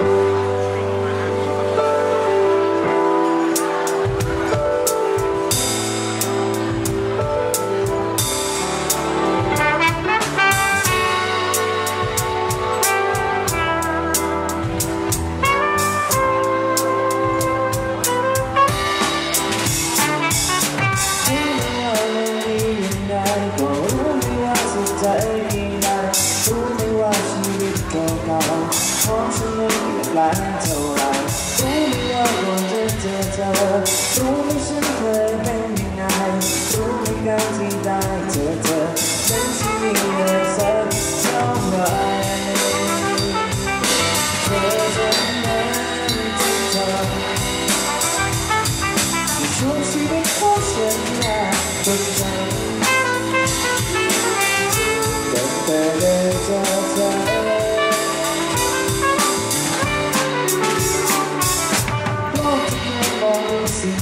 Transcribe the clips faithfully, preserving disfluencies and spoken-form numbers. Don't you ever get down so long? Don't you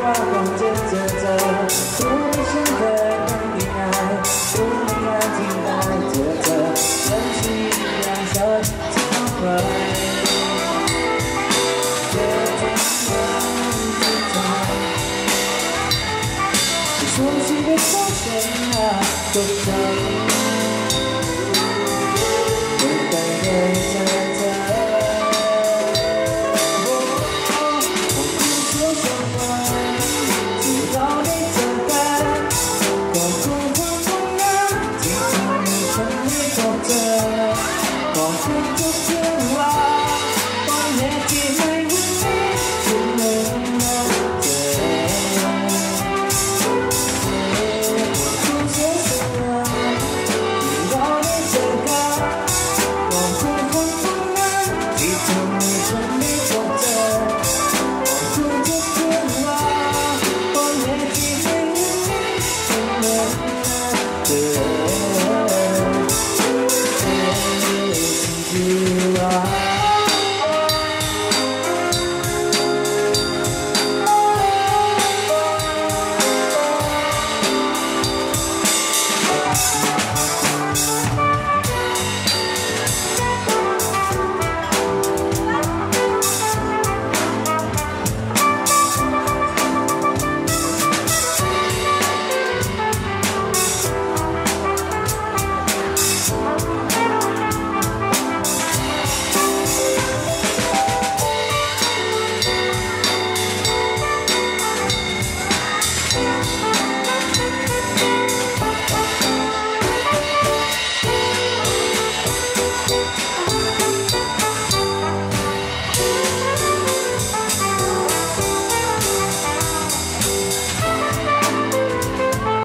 ever get down so long?